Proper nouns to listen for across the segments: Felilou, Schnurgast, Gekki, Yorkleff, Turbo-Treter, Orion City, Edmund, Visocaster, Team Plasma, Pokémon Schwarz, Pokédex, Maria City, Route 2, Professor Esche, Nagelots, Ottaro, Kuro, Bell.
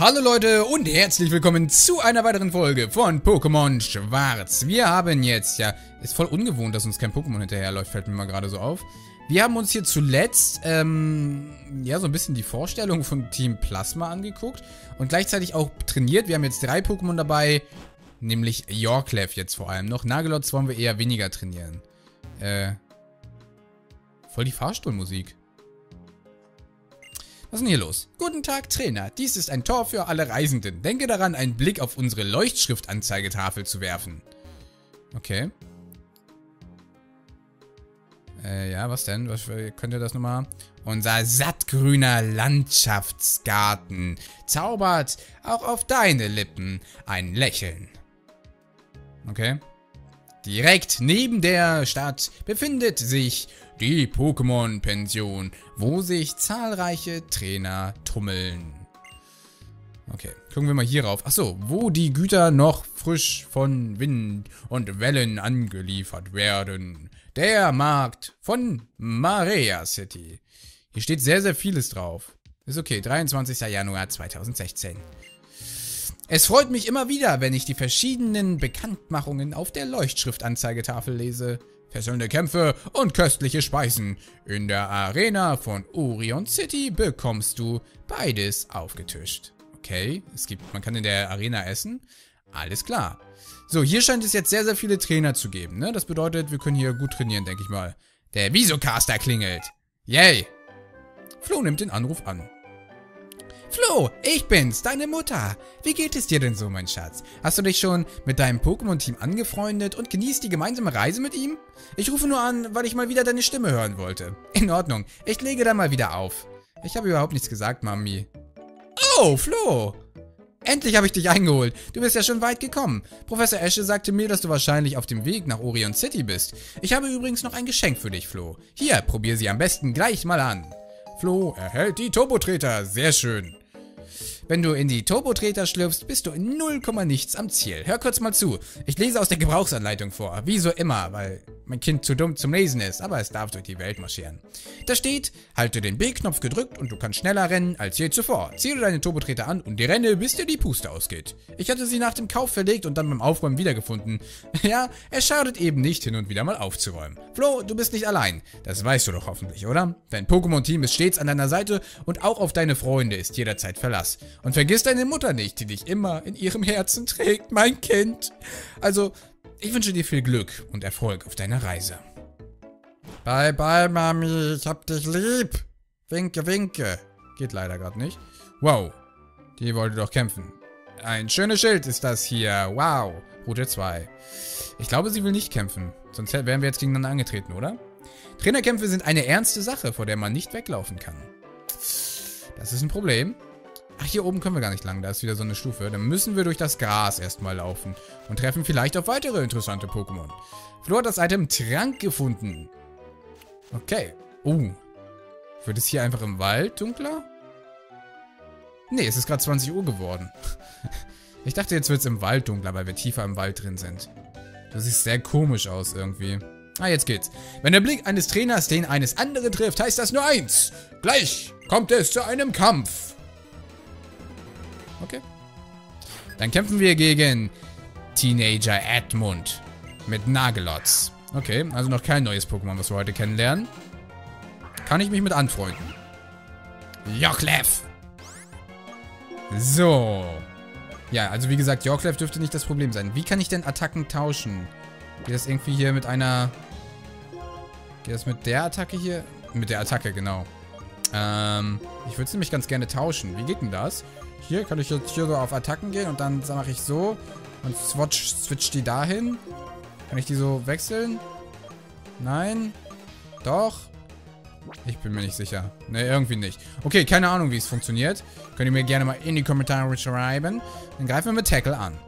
Hallo Leute und herzlich willkommen zu einer weiteren Folge von Pokémon Schwarz. Wir haben jetzt, ja, ist voll ungewohnt, dass uns kein Pokémon hinterherläuft, fällt mir mal gerade so auf. Wir haben uns hier zuletzt, ja, so ein bisschen die Vorstellung von Team Plasma angeguckt und gleichzeitig auch trainiert. Wir haben jetzt 3 Pokémon dabei, nämlich Yorkleff jetzt vor allem noch. Nagelots wollen wir eher weniger trainieren. Voll die Fahrstuhlmusik. Was ist denn hier los? Guten Tag, Trainer. Dies ist ein Tor für alle Reisenden. Denke daran, einen Blick auf unsere Leuchtschriftanzeigetafel zu werfen. Okay. Ja, was denn? Was, könnt ihr das nochmal? Unser sattgrüner Landschaftsgarten zaubert auch auf deine Lippen ein Lächeln. Okay. Direkt neben der Stadt befindet sich die Pokémon-Pension, wo sich zahlreiche Trainer tummeln. Okay, gucken wir mal hier rauf. Achso, wo die Güter noch frisch von Wind und Wellen angeliefert werden. Der Markt von Maria City. Hier steht sehr, sehr vieles drauf. Ist okay, 23. Januar 2016. Es freut mich immer wieder, wenn ich die verschiedenen Bekanntmachungen auf der Leuchtschriftanzeigetafel lese. Fesselnde Kämpfe und köstliche Speisen. In der Arena von Orion City bekommst du beides aufgetischt. Okay, man kann in der Arena essen. Alles klar. So, hier scheint es jetzt sehr, sehr viele Trainer zu geben, ne? Das bedeutet, wir können hier gut trainieren, denke ich mal. Der Visocaster klingelt. Yay! Flo nimmt den Anruf an. Flo, ich bin's, deine Mutter. Wie geht es dir denn so, mein Schatz? Hast du dich schon mit deinem Pokémon-Team angefreundet und genießt die gemeinsame Reise mit ihm? Ich rufe nur an, weil ich mal wieder deine Stimme hören wollte. In Ordnung, ich lege dann mal wieder auf. Ich habe überhaupt nichts gesagt, Mami. Oh, Flo! Endlich habe ich dich eingeholt. Du bist ja schon weit gekommen. Professor Esche sagte mir, dass du wahrscheinlich auf dem Weg nach Orion City bist. Ich habe übrigens noch ein Geschenk für dich, Flo. Hier, probier sie am besten gleich mal an. Flo erhält die Turbo-Treter. Sehr schön. Wenn du in die Turbo-Treter schlüpfst, bist du in 0, nichts am Ziel. Hör kurz mal zu. Ich lese aus der Gebrauchsanleitung vor. Wie so immer, weil mein Kind zu dumm zum Lesen ist, aber es darf durch die Welt marschieren. Da steht, halte den B-Knopf gedrückt und du kannst schneller rennen als je zuvor. Ziele deine Turbo-Treter an und die renne, bis dir die Puste ausgeht. Ich hatte sie nach dem Kauf verlegt und dann beim Aufräumen wiedergefunden. Ja, es schadet eben nicht, hin und wieder mal aufzuräumen. Flo, du bist nicht allein. Das weißt du doch hoffentlich, oder? Dein Pokémon-Team ist stets an deiner Seite und auch auf deine Freunde ist jederzeit Verlass. Und vergiss deine Mutter nicht, die dich immer in ihrem Herzen trägt, mein Kind. Also, ich wünsche dir viel Glück und Erfolg auf deiner Reise. Bye, bye, Mami. Ich hab dich lieb. Winke, winke. Geht leider gerade nicht. Wow. Die wollte doch kämpfen. Ein schönes Schild ist das hier. Wow. Route 2. Ich glaube, sie will nicht kämpfen. Sonst wären wir jetzt gegeneinander angetreten, oder? Trainerkämpfe sind eine ernste Sache, vor der man nicht weglaufen kann. Das ist ein Problem. Ach, hier oben können wir gar nicht lang, da ist wieder so eine Stufe. Dann müssen wir durch das Gras erstmal laufen und treffen vielleicht auf weitere interessante Pokémon. Flo hat das Item Trank gefunden. Okay. Wird es hier einfach im Wald dunkler? Nee, es ist gerade 20 Uhr geworden. Ich dachte, jetzt wird es im Wald dunkler, weil wir tiefer im Wald drin sind. Das sieht sehr komisch aus irgendwie. Ah, jetzt geht's. Wenn der Blick eines Trainers den eines anderen trifft, heißt das nur eins. Gleich kommt es zu einem Kampf. Okay. Dann kämpfen wir gegen Teenager Edmund mit Nagelots. Okay, also noch kein neues Pokémon, was wir heute kennenlernen. Kann ich mich mit anfreunden. Yorkleff. So. Ja, also wie gesagt, Yorkleff dürfte nicht das Problem sein. Wie kann ich denn Attacken tauschen? Geht das irgendwie hier mit einer... Geht das mit der Attacke hier? Mit der Attacke, genau. Ich würde es nämlich ganz gerne tauschen. Wie geht denn das? Hier kann ich jetzt hier so auf Attacken gehen und dann mache ich so und switch die dahin. Kann ich die so wechseln? Nein. Doch. Ich bin mir nicht sicher. Ne, irgendwie nicht. Okay, keine Ahnung, wie es funktioniert. Könnt ihr mir gerne mal in die Kommentare schreiben. Dann greifen wir mit Tackle an.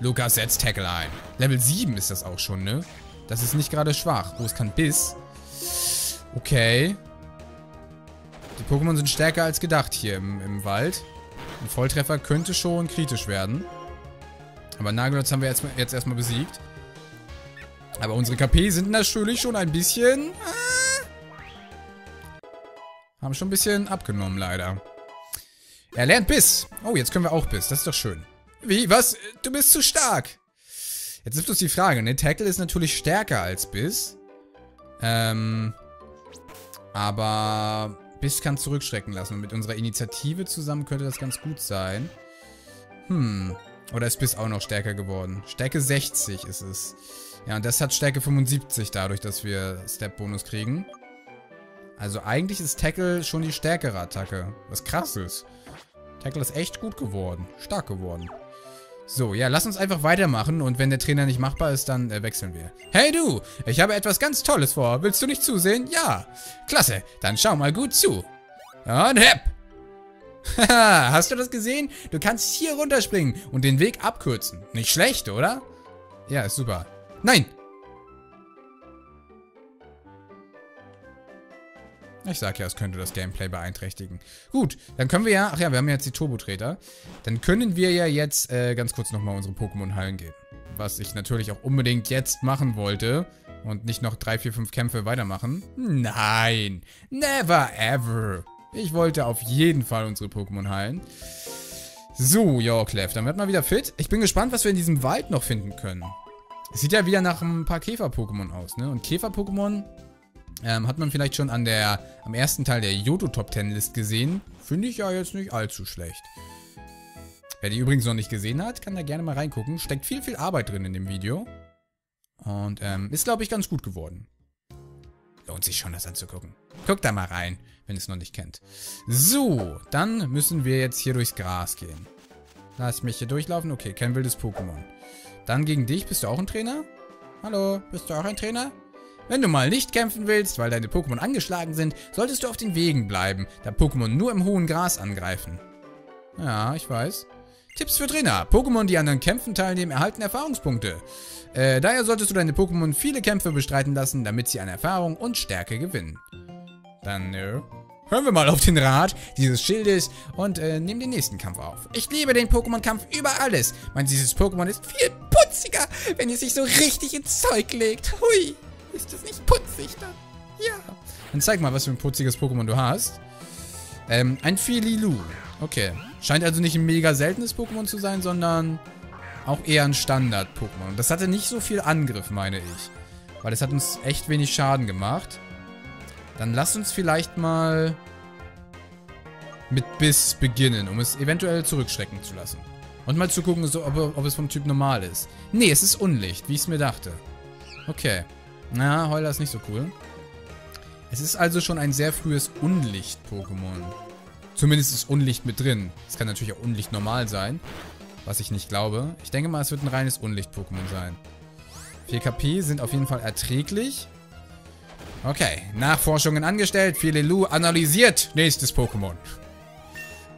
Lukas setzt Tackle ein. Level 7 ist das auch schon, ne? Das ist nicht gerade schwach. Oh, es kann Biss. Okay. Die Pokémon sind stärker als gedacht hier im Wald. Ein Volltreffer könnte schon kritisch werden. Aber Nagelots haben wir jetzt erstmal besiegt. Aber unsere KP sind natürlich schon ein bisschen... Haben schon ein bisschen abgenommen, leider. Er lernt Biss. Oh, jetzt können wir auch Biss. Das ist doch schön. Wie? Was? Du bist zu stark. Jetzt ist bloß die Frage, ne? Tackle ist natürlich stärker als Biss. Aber Biss kann zurückschrecken lassen. Und mit unserer Initiative zusammen könnte das ganz gut sein. Hm. Oder ist Biss auch noch stärker geworden? Stärke 60 ist es. Ja, und das hat Stärke 75 dadurch, dass wir Step-Bonus kriegen. Also eigentlich ist Tackle schon die stärkere Attacke. Was krass ist. Tackle ist echt gut geworden. Stark geworden. So, ja, lass uns einfach weitermachen. Und wenn der Trainer nicht machbar ist, dann wechseln wir. Hey du, ich habe etwas ganz Tolles vor. Willst du nicht zusehen? Ja. Klasse, dann schau mal gut zu. Und hepp. Haha, hast du das gesehen? Du kannst hier runterspringen und den Weg abkürzen. Nicht schlecht, oder? Ja, ist super. Nein! Ich sag ja, es könnte das Gameplay beeinträchtigen. Gut, dann können wir ja... Ach ja, wir haben ja jetzt die Turbo-Treter. Dann können wir ja jetzt ganz kurz nochmal unsere Pokémon heilen gehen. Was ich natürlich auch unbedingt jetzt machen wollte. Und nicht noch 3, 4, 5 Kämpfe weitermachen. Nein! Never ever! Ich wollte auf jeden Fall unsere Pokémon heilen. So, Yorkleff, dann wird mal wieder fit. Ich bin gespannt, was wir in diesem Wald noch finden können. Es sieht ja wieder nach ein paar Käfer-Pokémon aus, ne? Und Käfer-Pokémon hat man vielleicht schon an am ersten Teil der Johto-Top-10-List gesehen. Finde ich ja jetzt nicht allzu schlecht. Wer die übrigens noch nicht gesehen hat, kann da gerne mal reingucken. Steckt viel, viel Arbeit drin in dem Video. Und ist, glaube ich, ganz gut geworden. Lohnt sich schon, das anzugucken. Guckt da mal rein, wenn ihr es noch nicht kennt. So, dann müssen wir jetzt hier durchs Gras gehen. Lass mich hier durchlaufen. Okay, kein wildes Pokémon. Dann gegen dich. Bist du auch ein Trainer? Hallo, bist du auch ein Trainer? Wenn du mal nicht kämpfen willst, weil deine Pokémon angeschlagen sind, solltest du auf den Wegen bleiben, da Pokémon nur im hohen Gras angreifen. Ja, ich weiß. Tipps für Trainer. Pokémon, die an den Kämpfen teilnehmen, erhalten Erfahrungspunkte. Daher solltest du deine Pokémon viele Kämpfe bestreiten lassen, damit sie an Erfahrung und Stärke gewinnen. Dann, hören wir mal auf den Rat dieses Schildes und nehmen den nächsten Kampf auf. Ich liebe den Pokémon-Kampf über alles. Mein süßes Pokémon ist viel putziger, wenn ihr sich so richtig ins Zeug legt. Hui, ist das nicht putzig dann? Ja. Dann zeig mal, was für ein putziges Pokémon du hast. Ein Felilou. Okay. Scheint also nicht ein mega seltenes Pokémon zu sein, sondern auch eher ein Standard-Pokémon. Das hatte nicht so viel Angriff, meine ich. Weil das hat uns echt wenig Schaden gemacht. Dann lasst uns vielleicht mal mit Biss beginnen, um es eventuell zurückschrecken zu lassen. Und mal zu gucken, ob es vom Typ normal ist. Nee, es ist Unlicht, wie ich es mir dachte. Okay. Na, Heuler ist nicht so cool. Es ist also schon ein sehr frühes Unlicht-Pokémon. Zumindest ist Unlicht mit drin. Es kann natürlich auch Unlicht normal sein, was ich nicht glaube. Ich denke mal, es wird ein reines Unlicht-Pokémon sein. 4 KP sind auf jeden Fall erträglich. Okay, Nachforschungen angestellt, Felilou analysiert, nächstes Pokémon.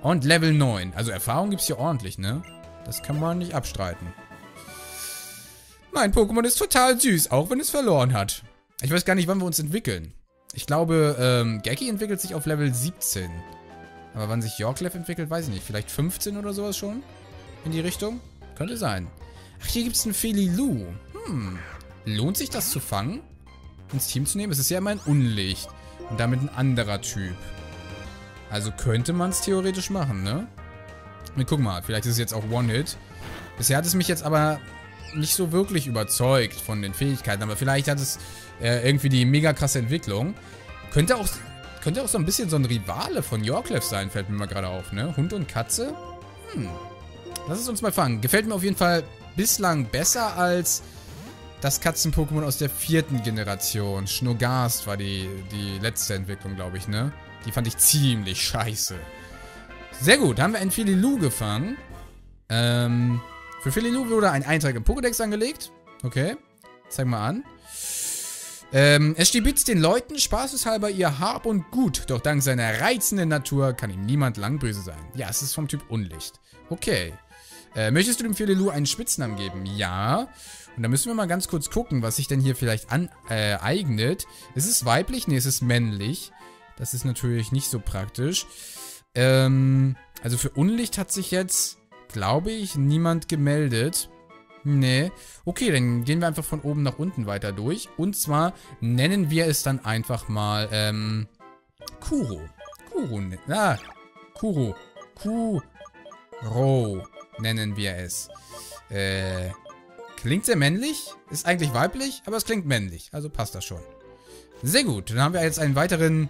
Und Level 9. Also Erfahrung gibt es hier ordentlich, ne? Das kann man nicht abstreiten. Mein Pokémon ist total süß, auch wenn es verloren hat. Ich weiß gar nicht, wann wir uns entwickeln. Ich glaube, Gekki entwickelt sich auf Level 17. Aber wann sich Yorkleff entwickelt, weiß ich nicht. Vielleicht 15 oder sowas schon? In die Richtung? Könnte sein. Ach, hier gibt es ein Felilou. Hm, lohnt sich das zu fangen? Ins Team zu nehmen. Es ist ja immer ein Unlicht. Und damit ein anderer Typ. Also könnte man es theoretisch machen, ne? Wir gucken mal. Vielleicht ist es jetzt auch One-Hit. Bisher hat es mich jetzt aber nicht so wirklich überzeugt von den Fähigkeiten. Aber vielleicht hat es irgendwie die mega krasse Entwicklung. Könnte auch so ein bisschen so ein Rivale von Yorkleff sein, fällt mir mal gerade auf, ne? Hund und Katze? Hm. Lass es uns mal fangen. Gefällt mir auf jeden Fall bislang besser als das Katzen-Pokémon aus der 4. Generation. Schnurgast war die letzte Entwicklung, glaube ich, ne? Die fand ich ziemlich scheiße. Sehr gut, haben wir einen Felilou gefangen. Für Felilou wurde ein Eintrag im Pokédex angelegt. Okay, zeig mal an. Es stibitzt den Leuten spaßeshalber ihr Hab und Gut. Doch dank seiner reizenden Natur kann ihm niemand langböse sein. Ja, es ist vom Typ Unlicht. Okay. Möchtest du dem Felilou einen Spitznamen geben? Ja. Und da müssen wir mal ganz kurz gucken, was sich denn hier vielleicht aneignet. Ist es weiblich? Nee, es ist männlich. Das ist natürlich nicht so praktisch. Also für Unlicht hat sich jetzt, glaube ich, niemand gemeldet. Nee. Okay, dann gehen wir einfach von oben nach unten weiter durch. Und zwar nennen wir es dann einfach mal Kuro. Kuro. Kuro nennen wir es. Klingt sehr männlich, ist eigentlich weiblich, aber es klingt männlich, also passt das schon. Sehr gut, dann haben wir jetzt einen weiteren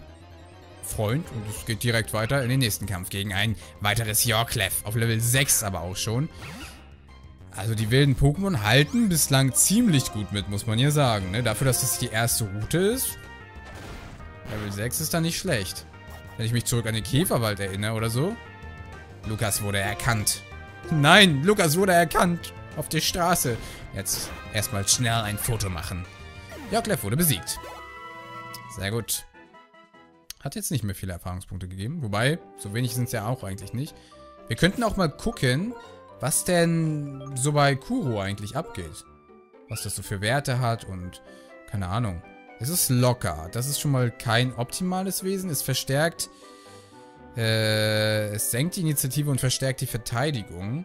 Freund und es geht direkt weiter in den nächsten Kampf gegen ein weiteres Yorkleff, auf Level 6 aber auch schon. Also die wilden Pokémon halten bislang ziemlich gut mit, muss man ja sagen, ne? Dafür, dass das die erste Route ist, Level 6 ist da nicht schlecht. Wenn ich mich zurück an den Käferwald erinnere oder so. Lukas wurde erkannt. Nein, Lukas wurde erkannt. Auf die Straße. Jetzt erstmal schnell ein Foto machen. Yorkleff wurde besiegt. Sehr gut. Hat jetzt nicht mehr viele Erfahrungspunkte gegeben. Wobei, so wenig sind es ja auch eigentlich nicht. Wir könnten auch mal gucken, was denn so bei Kuro eigentlich abgeht. Was das so für Werte hat und keine Ahnung. Es ist locker. Das ist schon mal kein optimales Wesen. Es verstärkt... es senkt die Initiative und verstärkt die Verteidigung.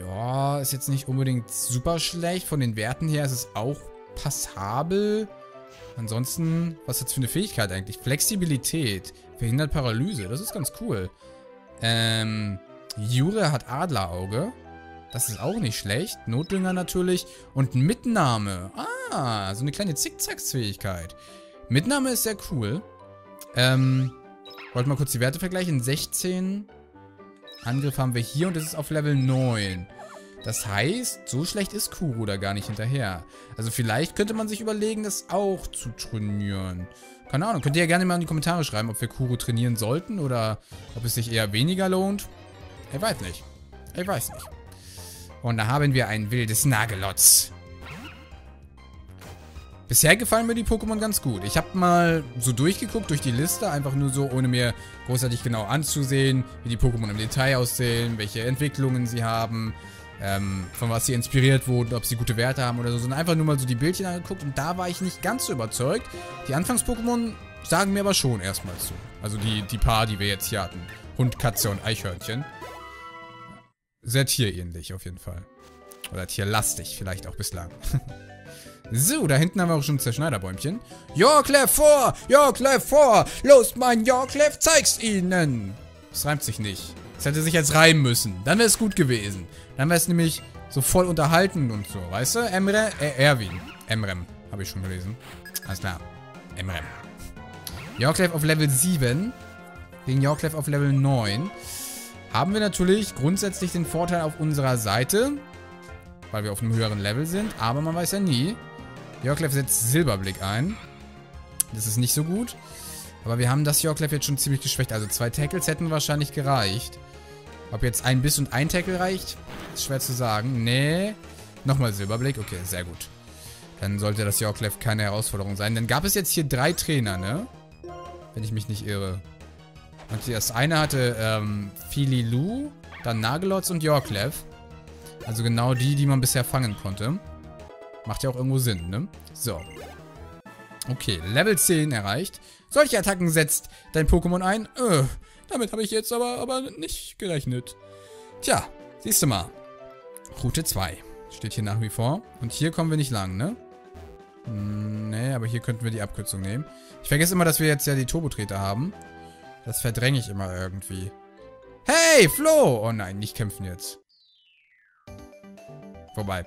Ja, ist jetzt nicht unbedingt super schlecht. Von den Werten her ist es auch passabel. Ansonsten, was jetzt für eine Fähigkeit eigentlich? Flexibilität. Verhindert Paralyse. Das ist ganz cool. Jure hat Adlerauge. Das ist auch nicht schlecht. Notdünger natürlich. Und Mitnahme. Ah, so eine kleine Zickzacks-Fähigkeit. Mitnahme ist sehr cool. Wollte mal kurz die Werte vergleichen. 16 Angriff haben wir hier und es ist auf Level 9. Das heißt, so schlecht ist Kuro da gar nicht hinterher. Also vielleicht könnte man sich überlegen, das auch zu trainieren. Keine Ahnung, könnt ihr ja gerne mal in die Kommentare schreiben, ob wir Kuro trainieren sollten oder ob es sich eher weniger lohnt. Ich weiß nicht. Ich weiß nicht. Und da haben wir ein wildes Nagelots. Bisher gefallen mir die Pokémon ganz gut. Ich habe mal so durchgeguckt durch die Liste, einfach nur so, ohne mir großartig genau anzusehen, wie die Pokémon im Detail aussehen, welche Entwicklungen sie haben, von was sie inspiriert wurden, ob sie gute Werte haben oder so. Sondern einfach nur mal so die Bildchen angeguckt und da war ich nicht ganz so überzeugt. Die Anfangs-Pokémon sagen mir aber schon erstmal zu. Also die Paar, die wir jetzt hier hatten. Hund, Katze und Eichhörnchen. Sehr tierähnlich auf jeden Fall. Oder tierlastig vielleicht auch bislang. So, da hinten haben wir auch schon ein Zerschneiderbäumchen. Yorkleff vor! Yorkleff vor! Los, mein Yorkleff, zeig's ihnen! Das reimt sich nicht. Es hätte sich jetzt reimen müssen. Dann wäre es gut gewesen. Dann wäre es nämlich so voll unterhalten und so, weißt du? Erwin. Emrem, habe ich schon gelesen. Alles klar. Emrem. Yorkleff auf Level 7. Gegen Yorkleff auf Level 9. Haben wir natürlich grundsätzlich den Vorteil auf unserer Seite, weil wir auf einem höheren Level sind, aber man weiß ja nie. Yorkleff setzt Silberblick ein. Das ist nicht so gut. Aber wir haben das Yorkleff jetzt schon ziemlich geschwächt. Also 2 Tackles hätten wahrscheinlich gereicht. Ob jetzt ein Biss und ein Tackle reicht, ist schwer zu sagen. Nee. Nochmal Silberblick. Okay, sehr gut. Dann sollte das Yorkleff keine Herausforderung sein. Dann gab es jetzt hier 3 Trainer, ne? Wenn ich mich nicht irre. Und das eine hatte Felilou, dann Nagelots und Yorkleff. Also genau die man bisher fangen konnte. Macht ja auch irgendwo Sinn, ne? So. Okay, Level 10 erreicht. Solche Attacken setzt dein Pokémon ein. Damit habe ich jetzt aber nicht gerechnet. Tja, siehst du mal. Route 2 steht hier nach wie vor. Und hier kommen wir nicht lang, ne? Nee, aber hier könnten wir die Abkürzung nehmen. Ich vergesse immer, dass wir jetzt ja die Turbo-Treter haben. Das verdränge ich immer irgendwie. Hey, Flo! Oh nein, nicht kämpfen jetzt. Wobei,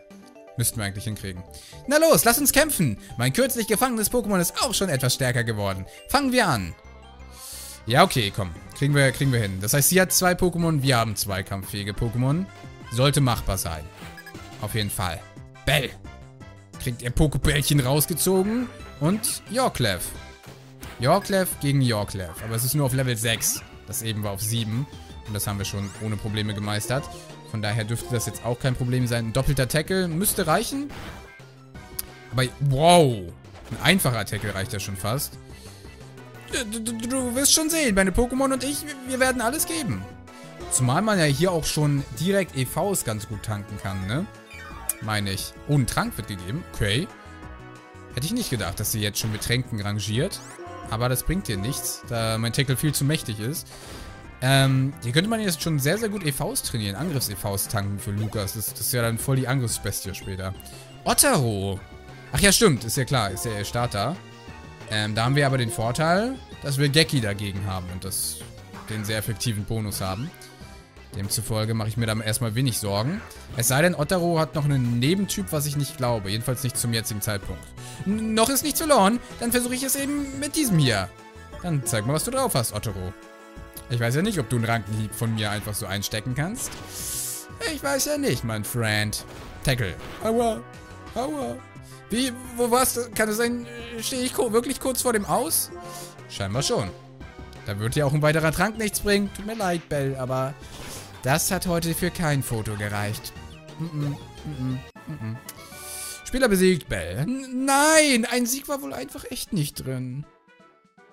müssten wir eigentlich hinkriegen. Na los, lass uns kämpfen. Mein kürzlich gefangenes Pokémon ist auch schon etwas stärker geworden. Fangen wir an. Ja, okay, komm. Kriegen wir hin. Das heißt, sie hat 2 Pokémon, wir haben 2 kampffähige Pokémon. Sollte machbar sein. Auf jeden Fall. Bell. Kriegt ihr Pokébällchen rausgezogen. Und Yorkleff. Yorkleff gegen Yorkleff. Aber es ist nur auf Level 6. Das eben war auf 7. Und das haben wir schon ohne Probleme gemeistert. Von daher dürfte das jetzt auch kein Problem sein. Ein doppelter Tackle müsste reichen. Aber wow. Ein einfacher Tackle reicht ja schon fast. Du wirst schon sehen. Meine Pokémon und ich, wir werden alles geben. Zumal man ja hier auch schon direkt EVs ganz gut tanken kann, ne? Meine ich. Oh, ein Trank wird gegeben. Okay. Hätte ich nicht gedacht, dass sie jetzt schon mit Tränken rangiert. Aber das bringt dir nichts, da mein Tackle viel zu mächtig ist. Hier könnte man jetzt schon sehr, sehr gut EVs trainieren. Angriffs-EVs tanken für Lukas. Das ist ja dann voll die Angriffsbestie später. Ottaro! Ach ja, stimmt. Ist ja klar. Ist ja ihr Starter. Da haben wir aber den Vorteil, dass wir Gekki dagegen haben. Und das den sehr effektiven Bonus haben. Demzufolge mache ich mir da erstmal wenig Sorgen. Es sei denn, Ottaro hat noch einen Nebentyp, was ich nicht glaube. Jedenfalls nicht zum jetzigen Zeitpunkt. Noch ist nichts verloren. Dann versuche ich es eben mit diesem hier. Dann zeig mal, was du drauf hast, Ottaro. Ich weiß ja nicht, ob du einen Rankenhieb von mir einfach so einstecken kannst. Ich weiß ja nicht, mein Freund. Tackle. Aua. Aua. Wie? Wo war's? Kann es sein, stehe ich wirklich kurz vor dem Aus? Scheinbar schon. Da wird dir auch ein weiterer Trank nichts bringen. Tut mir leid, Bell, aber... Das hat heute für kein Foto gereicht. Spieler besiegt, Bell. Nein, ein Sieg war wohl einfach echt nicht drin.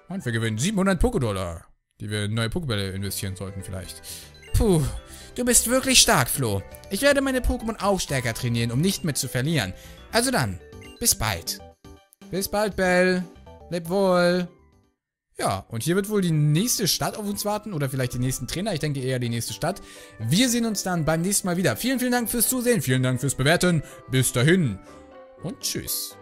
Und wir gewinnen 700 Poké-Dollar, die wir in neue Pokébälle investieren sollten vielleicht. Puh, du bist wirklich stark, Flo. Ich werde meine Pokémon auch stärker trainieren, um nicht mit zu verlieren. Also dann, bis bald. Bis bald, Bell. Leb wohl. Ja, und hier wird wohl die nächste Stadt auf uns warten oder vielleicht die nächsten Trainer. Ich denke eher die nächste Stadt. Wir sehen uns dann beim nächsten Mal wieder. Vielen, vielen Dank fürs Zusehen. Vielen Dank fürs Bewerten. Bis dahin und tschüss.